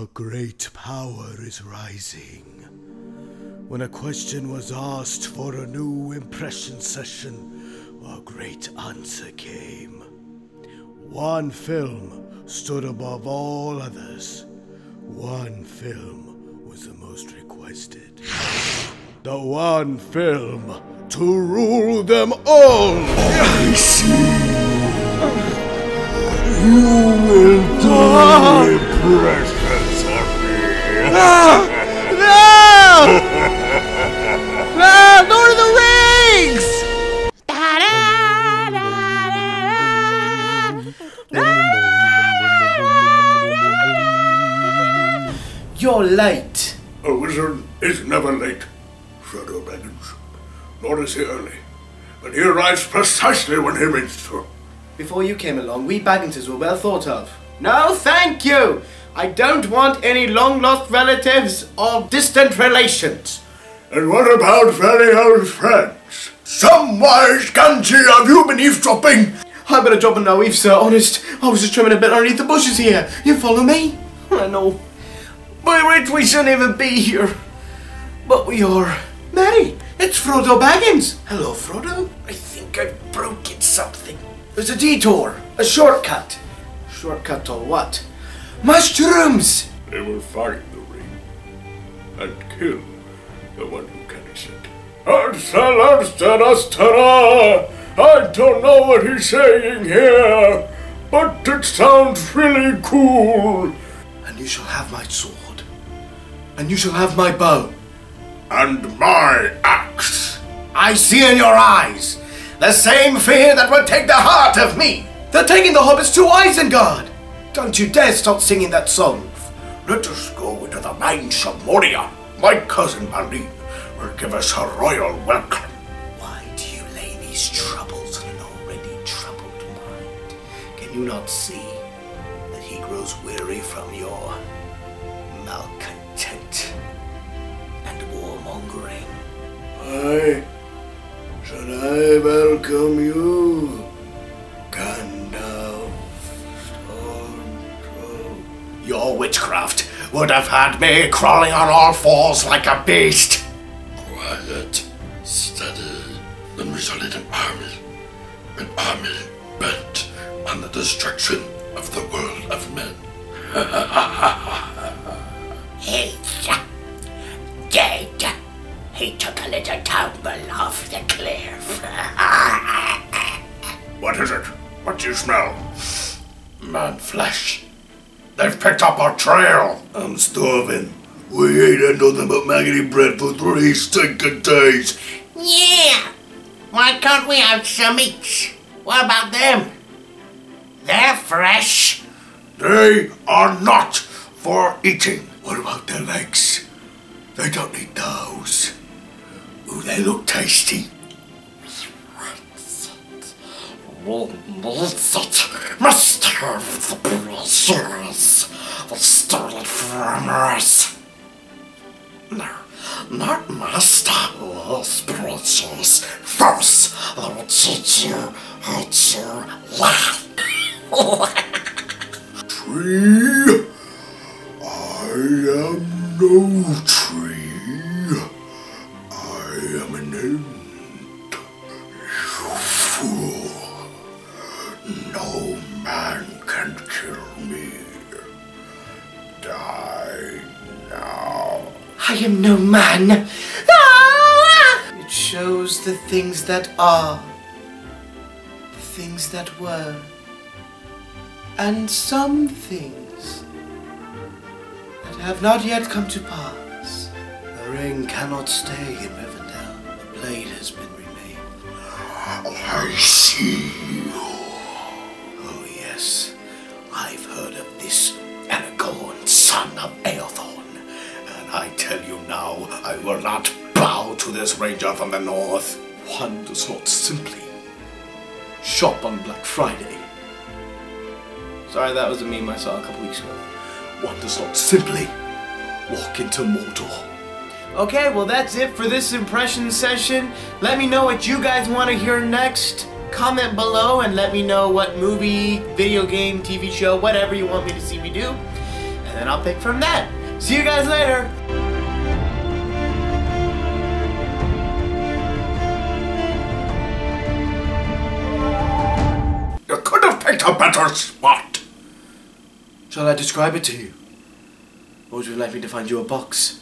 A great power is rising. When a question was asked for a new impression session, a great answer came. One film stood above all others. One film was the most requested. The one film to rule them all! I see. You will do impressions of me. No! No! Lord of the Rings! You're late. A wizard is never late, Frodo Baggins. Nor is he early, but he arrives precisely when he means to. Before you came along, we Bagginses were well thought of. No, thank you! I don't want any long-lost relatives or distant relations. And what about very old friends? Some wise Gamgee, have you been eavesdropping? I better drop a no eave, sir, honest. I was just trimming a bit underneath the bushes here. You follow me? I know. By right we shall never be here. But we are. Merry, it's Frodo Baggins. Hello, Frodo. I think I've broken something. There's a detour, a shortcut. Shortcut to what? Mushrooms! They will find the ring and kill the one who carries it. I don't know what he's saying here, but it sounds really cool. And you shall have my sword. And you shall have my bow. And my axe. I see in your eyes the same fear that would take the heart of me. They're taking the hobbits to Isengard. Don't you dare stop singing that song. Let us go into the mines of Moria. My cousin Malin will give us a royal welcome. Why do you lay these troubles on an already troubled mind? Can you not see? He grows weary from your malcontent and warmongering. Why should I welcome you, Gandalf? Your witchcraft would have had me crawling on all fours like a beast. Quiet, steady, then we shall lead an army bent on the destruction of the world of men. He's dead. He took a little tumble off the cliff. What is it? What do you smell? Man flesh. They've picked up our trail. I'm starving. We ate nothing but maggoty bread for 3 stinking days. Yeah. Why can't we have some meats? What about them? They're fresh. They are not for eating. What about their legs? They don't need those. Ooh, they look tasty. Must have the pleasures that stole it from us. No, not master. Those pleasures first. I will teach you how to lie. Tree? I am no tree. I am an end. You fool. No man can kill me. Die now. I am no man. Ah! It shows the things that are, the things that were. And some things that have not yet come to pass. The ring cannot stay in Rivendell. The blade has been remade. I see you. Oh yes, I've heard of this Aragorn, son of Eothorn. And I tell you now, I will not bow to this ranger from the north. One does not simply shop on Black Friday. Sorry, that was a meme I saw a couple weeks ago. One does not simply walk into Mordor. Okay, well that's it for this impression session. Let me know what you guys want to hear next. Comment below and let me know what movie, video game, TV show, whatever you want me to see me do. And then I'll pick from that. See you guys later. You could have picked a better spot. Shall I describe it to you? Or would you like me to find you a box?